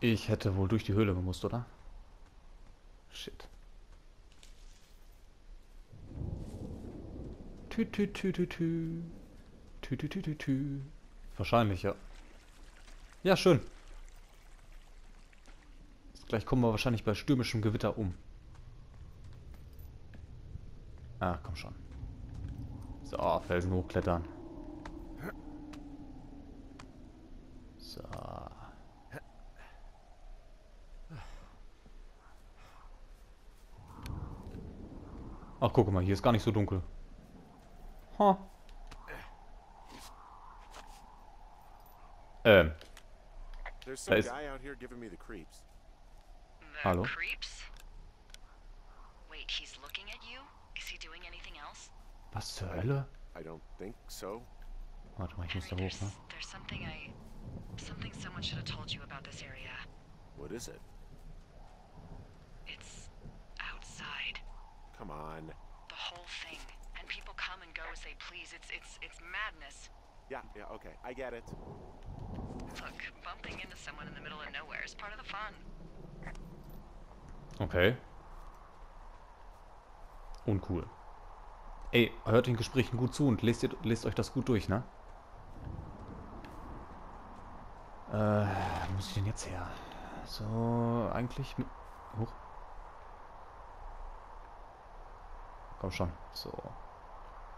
Ich hätte wohl durch die Höhle gemusst, oder? Shit. Tü-tü-tü-tü-tü. Tü-tü-tü-tü-tü. Wahrscheinlich, ja. Ja, schön. Gleich kommen wir wahrscheinlich bei stürmischem Gewitter um. Ah, komm schon. So, Felsen hochklettern. So. Ach, guck mal, hier ist gar nicht so dunkel. Ha. Da ist... Hallo? Was zur Hölle? Warte mal, ich muss da hoch, ne? Okay. Uncool. Ey, hört den Gesprächen gut zu und lest euch das gut durch, ne? Wo muss ich denn jetzt her? So, eigentlich... Hoch. Komm schon. So.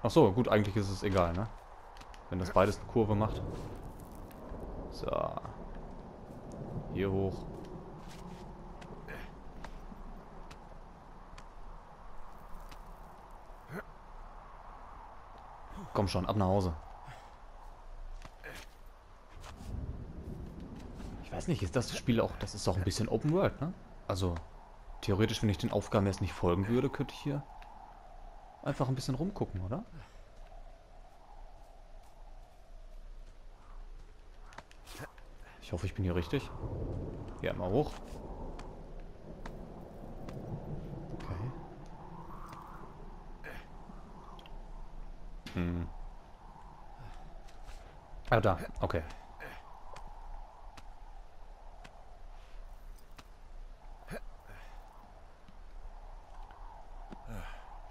Ach so, gut, eigentlich ist es egal, ne? Wenn das beides eine Kurve macht. So. Hier hoch. Komm schon, ab nach Hause. Ich weiß nicht, ist das Spiel auch... Das ist doch ein bisschen Open World, ne? Also, theoretisch, wenn ich den Aufgaben jetzt nicht folgen würde, könnte ich hier einfach ein bisschen rumgucken, oder? Ich hoffe, ich bin hier richtig. Ja, mal hoch. Ah, da. Okay.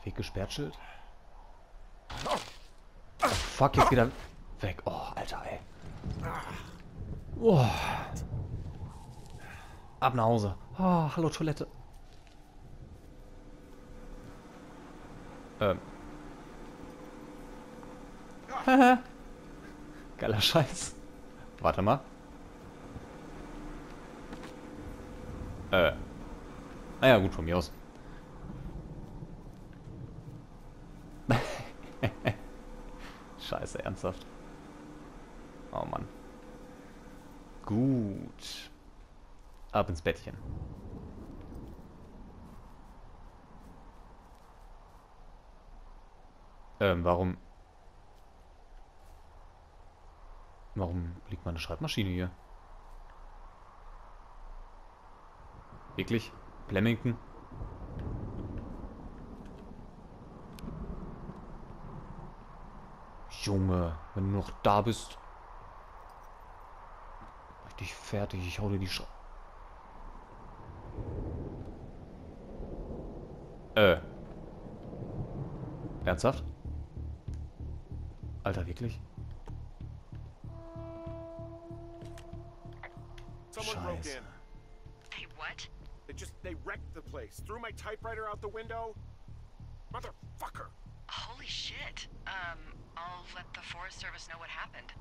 Weg gesperrt, Schild. Oh, fuck, jetzt wieder weg. Oh, Alter, ey. Oh. Ab nach Hause. Oh, hallo, Toilette. Geiler Scheiß. Warte mal. Naja, gut, von mir aus. Scheiße, ernsthaft. Oh Mann. Gut. Ab ins Bettchen. Warum... Warum liegt meine Schreibmaschine hier? Wirklich? Flemington? Junge, wenn du noch da bist. Richtig fertig, ich hau dir die Schraube. Ernsthaft? Alter, wirklich? Scheiße. Hey, what? They wrecked the place. Threw my typewriter out the window. Motherfucker. Holy shit. I'll let the Forest Service know what happened.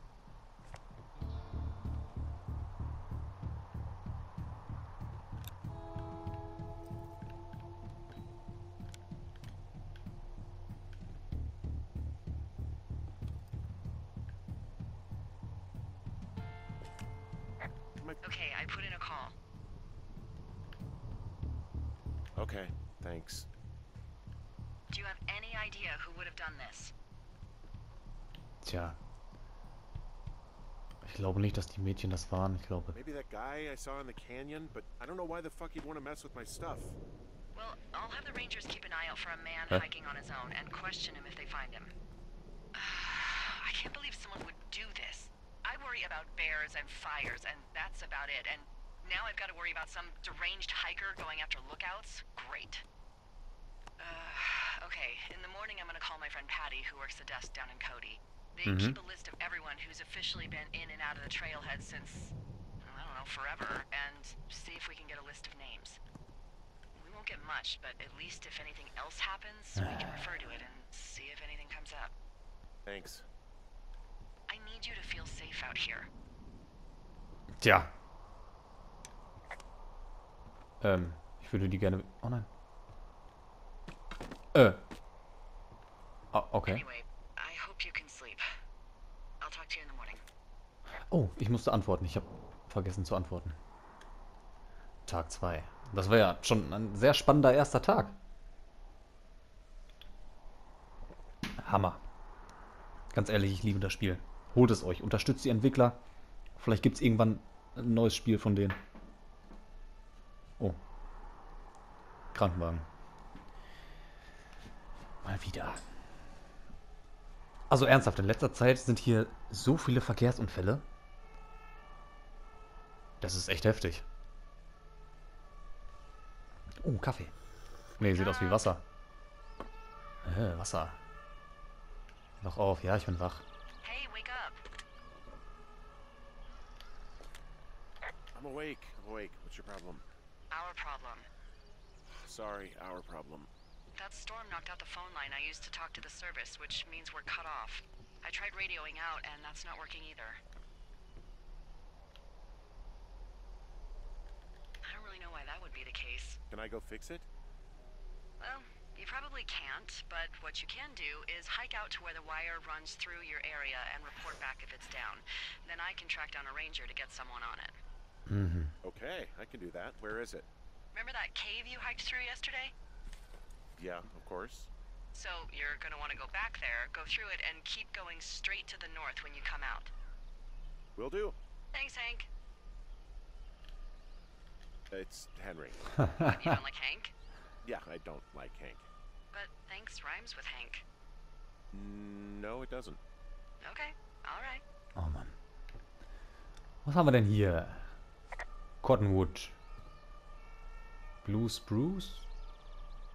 Okay, I put in a call. Okay, thanks. Do you have any idea who would have done this? Tja. Ich glaube nicht, dass die Mädchen das waren, ich glaube. Maybe that guy I saw in the canyon, but I don't know why the fuck he'd want to mess with my stuff. Well, I'll have the Rangers keep an eye out for a man hiking on his own and question him if they find him. I can't believe someone would do this. I worry about bears and fires, and that's about it. And Now I've got to worry about some deranged hiker going after lookouts. Great. Okay, in the morning I'm gonna call my friend Patty, who works the desk down in Cody. They keep a list of everyone who's officially been in and out of the trailhead since, I don't know, forever, and see if we can get a list of names. We won't get much, but at least if anything else happens, we can refer to it and see if anything comes up. Thanks. I need you to feel safe out here. Tja. Ich würde die gerne... Oh nein. Okay. Oh, ich musste antworten. Ich habe vergessen zu antworten. Tag 2. Das war ja schon ein sehr spannender erster Tag. Hammer. Ganz ehrlich, ich liebe das Spiel. Holt es euch. Unterstützt die Entwickler. Vielleicht gibt es irgendwann ein neues Spiel von denen. Oh. Krankenwagen. Mal wieder. Also ernsthaft, in letzter Zeit sind hier so viele Verkehrsunfälle. Das ist echt heftig. Oh, Kaffee. Nee, sieht aus wie Wasser. Wasser. Wach auf. Ja, ich bin wach. Hey, wake up. I'm awake. I'm awake. What's your problem? Our problem. Sorry, our problem. That storm knocked out the phone line I used to talk to the service, which means we're cut off. I tried radioing out, and that's not working either. I don't really know why that would be the case. Can I go fix it? Well, you probably can't, but what you can do is hike out to where the wire runs through your area and report back if it's down. Then I can track down a ranger to get someone on it. Okay, I can do that. Where is it? Remember that cave you hiked through yesterday? Yeah, of course. So you're gonna want to go back there, go through it, and keep going straight to the north when you come out. Will do. Thanks, Hank. It's Henry. You don't like Hank? Yeah, I don't like Hank. But thanks rhymes with Hank. No, it doesn't. Okay, all right. Oh Mann. Was haben wir denn hier? Cottonwood. Blue Spruce.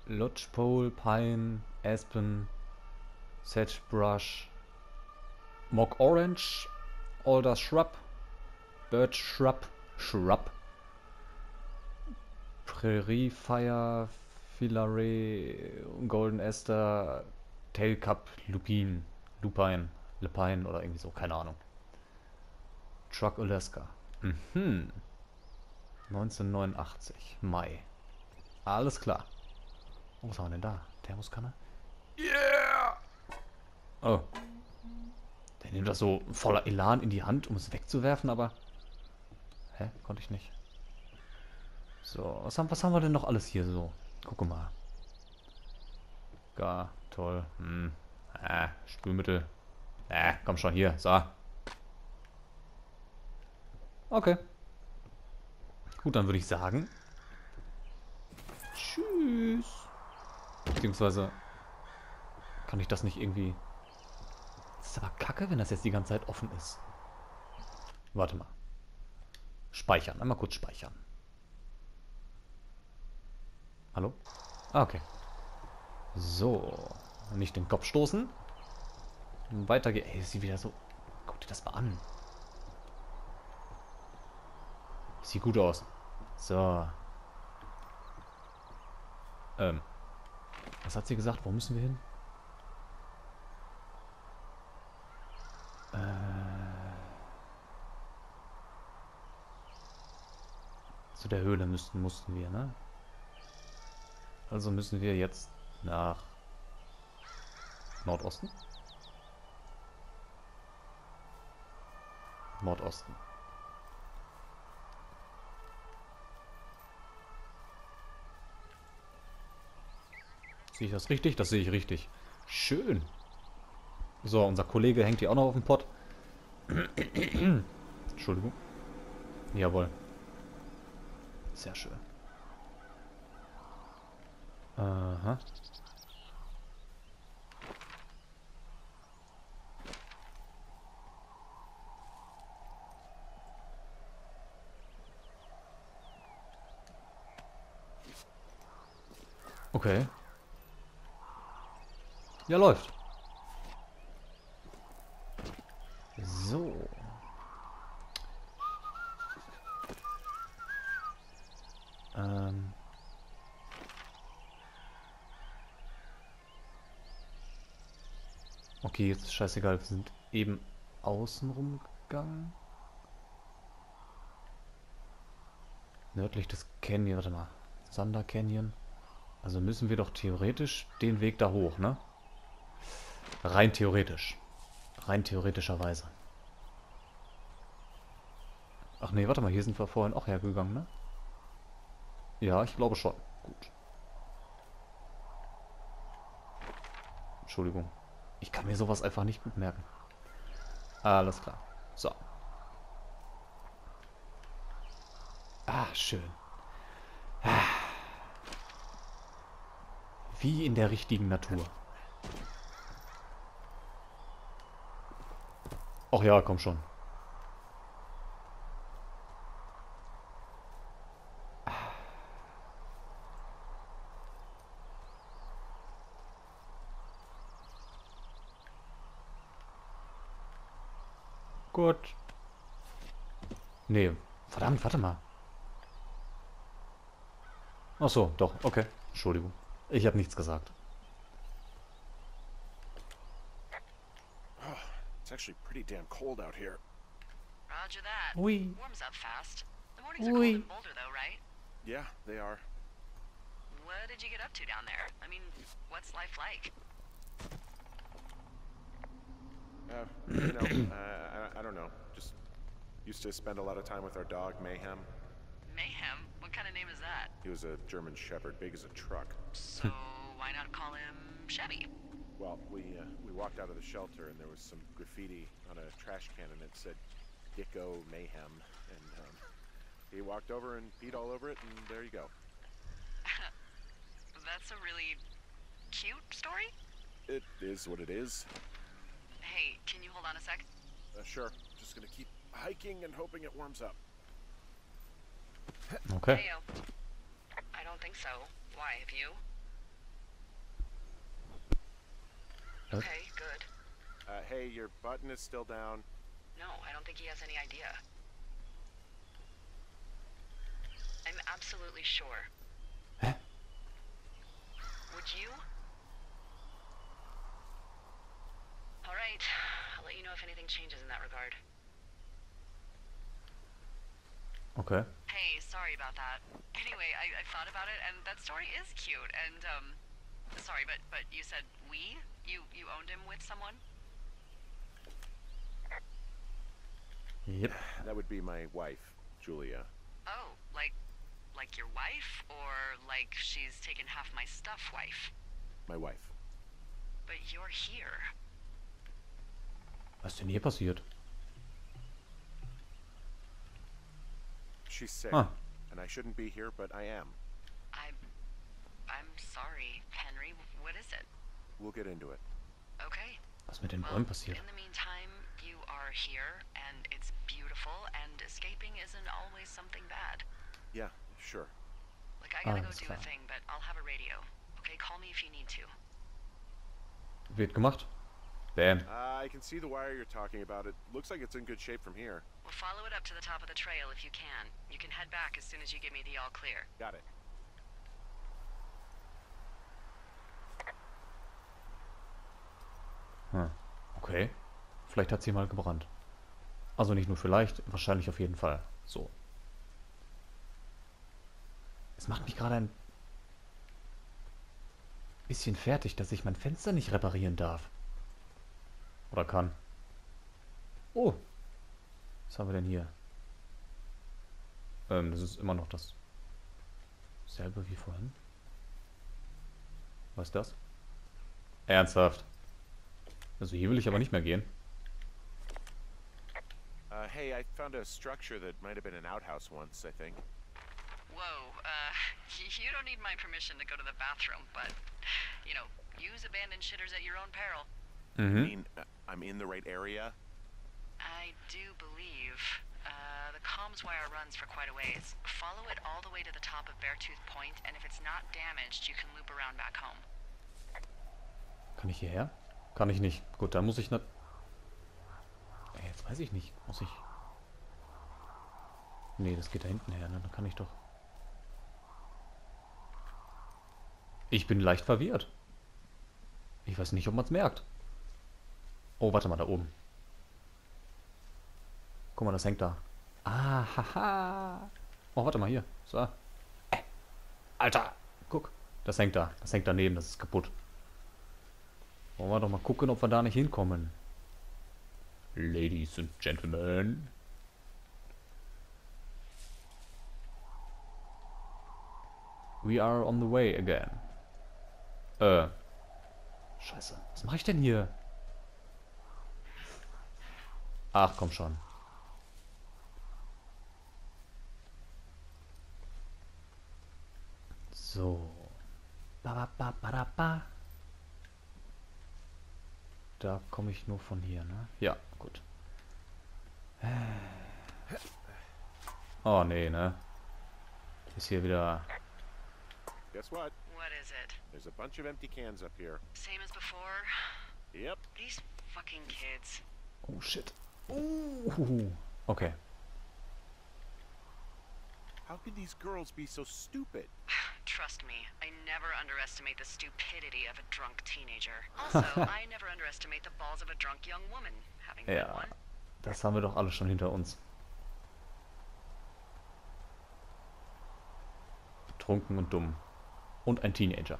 Lodgepole, Pine, Aspen, Sedgebrush, Mock Orange, Alder Shrub, Birch Shrub, Prairie Fire, Filare, Golden Esther, Tail Cup, Lupine, Lepine oder irgendwie so, keine Ahnung. Truck Alaska. 1989, Mai. Alles klar. Oh, was haben wir denn da? Thermoskanne? Yeah! Oh. Der nimmt das so voller Elan in die Hand, um es wegzuwerfen, aber... Hä? Konnte ich nicht. So, was haben wir denn noch alles hier so? Guck mal. Gar, toll. Spülmittel. Komm schon, hier, so. Okay. Gut, dann würde ich sagen... Tschüss. Beziehungsweise kann ich das nicht irgendwie... Das ist aber kacke, wenn das jetzt die ganze Zeit offen ist. Warte mal. Speichern. Einmal kurz speichern. Hallo? Ah, okay. So. Nicht den Kopf stoßen. Weiter geht's. Ey, ist sie wieder so... Guck dir das mal an. Sieht gut aus. So. Was hat sie gesagt? Wo müssen wir hin? Zu der Höhle mussten wir, ne? Also müssen wir jetzt nach Nordosten? Nordosten. Sehe ich das richtig? Das sehe ich richtig. Schön. So, unser Kollege hängt hier auch noch auf dem Pott. Entschuldigung. Jawohl. Sehr schön. Aha. Okay. Ja, läuft. So. Okay, jetzt ist scheißegal, wir sind eben außen rumgegangen. Nördlich des Canyon, warte mal. Sander Canyon. Also müssen wir doch theoretisch den Weg da hoch, ne? Rein theoretisch. Rein theoretischerweise. Ach nee, warte mal, hier sind wir vorhin auch hergegangen, ne? Ja, ich glaube schon. Gut. Entschuldigung. Ich kann mir sowas einfach nicht gut merken. Alles klar. So. Ah, schön. Wie in der richtigen Natur. Ach ja, komm schon. Gut. Nee, verdammt, warte mal. Ach so, doch, okay. Entschuldigung. Ich habe nichts gesagt. Actually pretty damn cold out here. Roger that. Ui. Warms up fast. The mornings are cold in Boulder though, right? Yeah, they are. What did you get up to down there? I mean, what's life like? You know, I don't know. Just used to spend a lot of time with our dog Mayhem. Mayhem? What kind of name is that? He was a German Shepherd, big as a truck. So why not call him Chevy? Well, we walked out of the shelter and there was some graffiti on a trash can and it said Gicko Mayhem, and he walked over and peed all over it and there you go. That's a really cute story? It is what it is. Hey, can you hold on a sec? Sure. Just gonna keep hiking and hoping it warms up. Okay. Hey, I don't think so. Why, have you? Okay, good. Hey, your button is still down. No, I don't think he has any idea. I'm absolutely sure. Hä? Would you? All right, I'll let you know if anything changes in that regard. Okay. Hey, sorry about that. Anyway, I thought about it, and that story is cute, and sorry, but you said we? You owned him with someone? Yep. That would be my wife, Julia. Oh, like your wife, or like she's taken half my stuff, wife? My wife. But you're here. Was denn hier passiert? She's sick, and I shouldn't be here, but I am. I'm sorry, Henry. What is it? We'll get into it. Okay. Was mit den Bäumen passiert? In the meantime, you are here, and it's beautiful, and escaping isn't always something bad. Yeah, sure. Look, I gotta go do a thing, but I'll have a radio. Okay, call me if you need to. Wird gemacht. Bam. I can see the wire you're talking about. It looks like it's in good shape from here. Well, follow it up to the top of the trail if you can. You can head back as soon as you give me the all clear. Got it. Hm. Okay. Vielleicht hat sie mal gebrannt. Also nicht nur vielleicht, wahrscheinlich auf jeden Fall. So. Es macht mich gerade ein bisschen fertig, dass ich mein Fenster nicht reparieren darf. Oder kann. Oh. Was haben wir denn hier? Das ist immer noch dasselbe wie vorhin. Was ist das? Ernsthaft? Also hier will ich aber nicht mehr gehen. Hey, I found a structure that might have been an outhouse once, I think. Whoa, you don't need my permission to go to the bathroom, but you know, use abandoned shitters at your own peril. I mean, I'm in the right area. I do believe the comms wire runs for quite a ways. Follow it all the way to the top of Beartooth Point, and if it's not damaged, you can loop around back home. Kann ich hierher? Kann ich nicht. Gut, dann muss ich ne... Ey, jetzt weiß ich nicht. Muss ich... Nee, das geht da hinten her, ne? Dann kann ich doch... Ich bin leicht verwirrt. Ich weiß nicht, ob man es merkt. Oh, warte mal, da oben. Guck mal, das hängt da. Ah, haha. Oh, warte mal, hier. So. Alter, guck. Das hängt da. Das hängt daneben, das ist kaputt. Wollen wir doch mal gucken, ob wir da nicht hinkommen. Ladies and Gentlemen. We are on the way again. Scheiße. Was mache ich denn hier? Ach, komm schon. So. Da komme ich nur von hier, ne? Ja, gut. Oh, nee, ne? Ist hier wieder... Guess what? What is it? There's a bunch of empty cans up here. Same as before? Yep. These fucking kids. Oh shit. Ooh. Okay. How could these girls be so stupid? Trust me, I never underestimate the stupidity of a drunk teenager. Also, I never underestimate the balls of a drunk young woman. Having been one. Ja, das haben wir doch alles schon hinter uns. Betrunken und dumm. Und ein Teenager.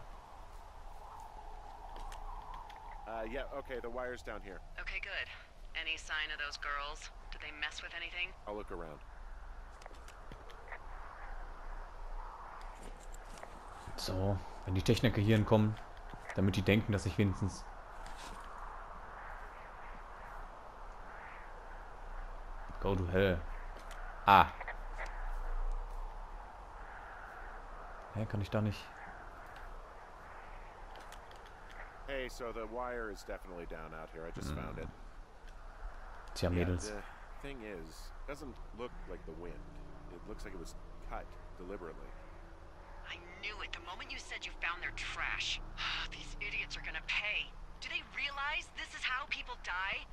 Yeah, okay, the wire's down here. Okay, good. Any sign of those girls? Did they mess with anything? I'll look around. So, wenn die Techniker hierhin kommen, damit die denken, dass ich wenigstens... Go to hell. Ah. Hä, kann ich da nicht... Hey, so the wire is definitely down out here. I just found it. Tja, Mädels. Yeah, the thing is, it doesn't look like the wind. It looks like it was cut deliberately. I knew it. The moment you said you found their trash. These idiots are gonna pay. Do they realize this is how people die?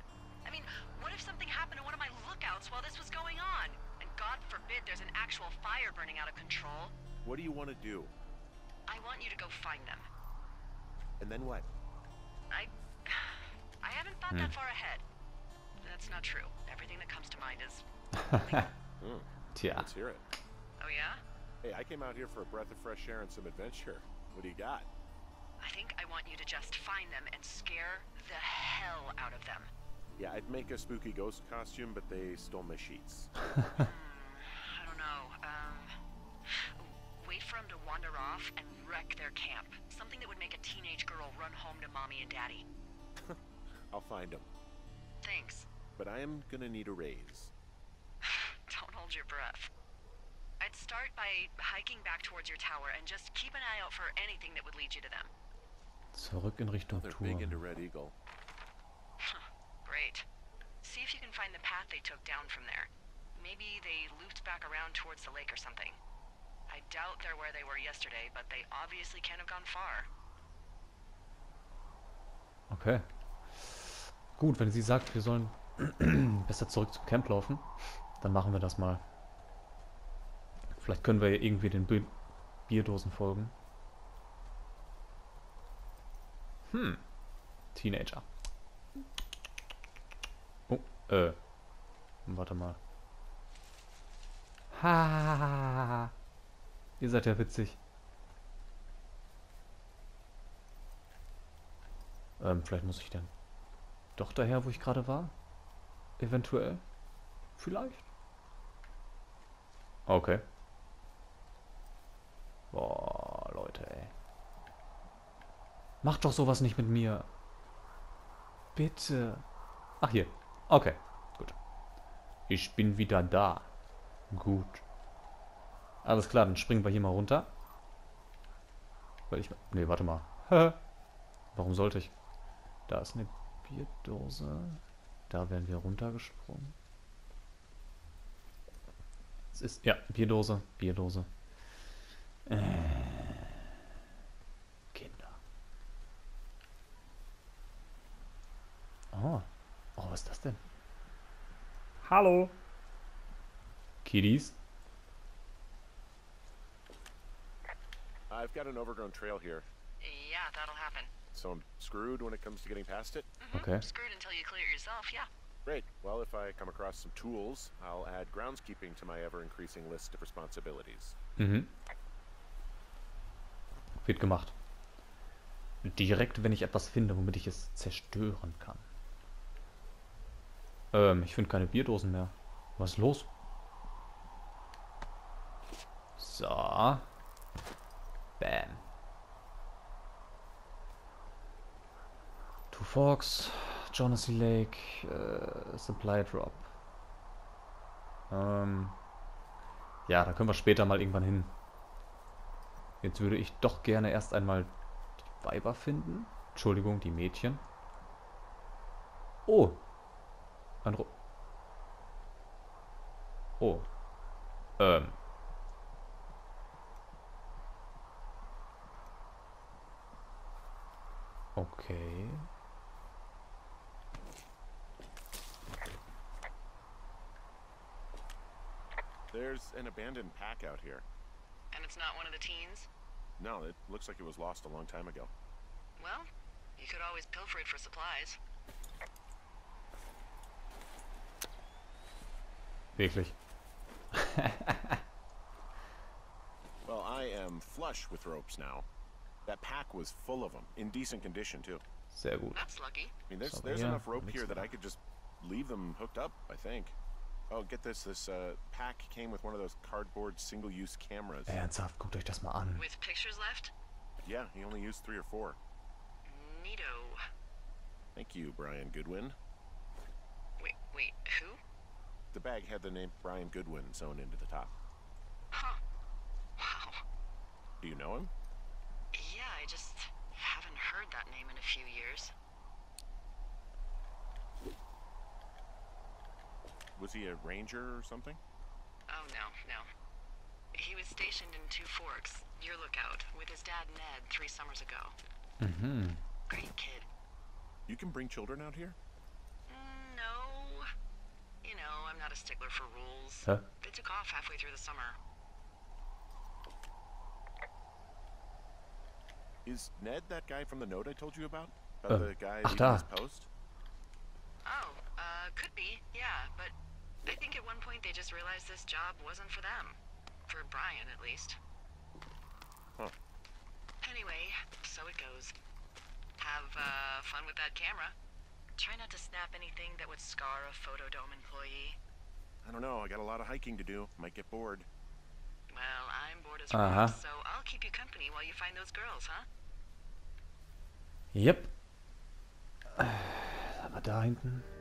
I mean, what if something happened to one of my lookouts while this was going on? And God forbid there's an actual fire burning out of control. What do you want to do? I want you to go find them. And then what? I haven't thought that far ahead. That's not true. Everything that comes to mind is... Tja. Let's hear it. Oh, yeah? Hey, I came out here for a breath of fresh air and some adventure. What do you got? I think I want you to just find them and scare the hell out of them. Yeah, I'd make a spooky ghost costume, but they stole my sheets. I don't know. Wait for them to wander off and wreck their camp. Something that would make a teenage girl run home to mommy and daddy. I'll find them. Thanks. But I am gonna need a raise. Don't hold your breath. I'd start by hiking back towards your tower and just keep an eye out for anything that would lead you to them. Zurück in Richtung Tour. They're big into Red Eagle. Great. See if you can find the path they took down from there. Maybe they looped back around towards the lake or something. I doubt they're where they were yesterday, but they obviously can't have gone far. Okay. Gut, wenn sie sagt, wir sollen besser zurück zum Camp laufen, dann machen wir das mal. Vielleicht können wir ja irgendwie den Bierdosen folgen. Teenager. Oh, warte mal. Ha. Ihr seid ja witzig. Vielleicht muss ich dann doch daher, wo ich gerade war? Eventuell? Vielleicht? Okay. Boah, Leute, ey. Macht doch sowas nicht mit mir. Bitte. Ach, hier. Okay, gut. Ich bin wieder da. Gut. Alles klar, dann springen wir hier mal runter. Weil ich... Nee, warte mal. Warum sollte ich? Da ist eine Bierdose. Da werden wir runtergesprungen. Es ist, ja, Bierdose, Bierdose. Kinder. Oh. Oh, was ist das denn? Hallo. Kiddies. I've got an overgrown trail here. Yeah, that'll happen. So I'm screwed when it comes to getting past it? Okay. Screwed until you clear yourself, yeah. Great. Well, if I come across some tools, I'll add groundskeeping to my ever-increasing list of responsibilities. Mhm. Wird gemacht. Direkt, wenn ich etwas finde, womit ich es zerstören kann. Ich finde keine Bierdosen mehr. Was ist los? So. Bam. Two Forks, Jonassy Lake, Supply Drop. Ja, da können wir später mal irgendwann hin. Jetzt würde ich doch gerne erst einmal die Weiber finden. Entschuldigung, die Mädchen. Oh. Ein Ro... Oh. Okay. There's an abandoned pack out here. And it's not one of the teens? No, it looks like it was lost a long time ago. Well, you could always pilfer it for supplies. Wirklich. Well, I am flush with ropes now. That pack was full of them, in decent condition too. Sehr gut. That's lucky. I mean, there's enough rope here that I could just leave them hooked up, I think. Oh, get this. This pack came with one of those cardboard single-use cameras. Ernsthaft, guckt euch das mal an. With pictures left? Yeah, he only used 3 or 4. Neato. Thank you, Brian Goodwin. Wait, who? The bag had the name Brian Goodwin sewn into the top. Huh. Wow. Do you know him? Just haven't heard that name in a few years. Was he a ranger or something? Oh, no. He was stationed in Two Forks, your lookout, with his dad Ned 3 summers ago. Mm-hmm. Great kid. You can bring children out here? No. You know, I'm not a stickler for rules. Huh? They took off halfway through the summer. Is Ned that guy from the note I told you about? About the guy leaving his post? Oh, could be, yeah. But I think at one point they just realized this job wasn't for them. For Brian, at least. Huh. Anyway, so it goes. Have fun with that camera. Try not to snap anything that would scar a Photodome employee. I don't know, I got a lot of hiking to do. Might get bored. Well, I'm bored as well, so I'll keep you company while you find those girls, huh? Yep. Aber da hinten.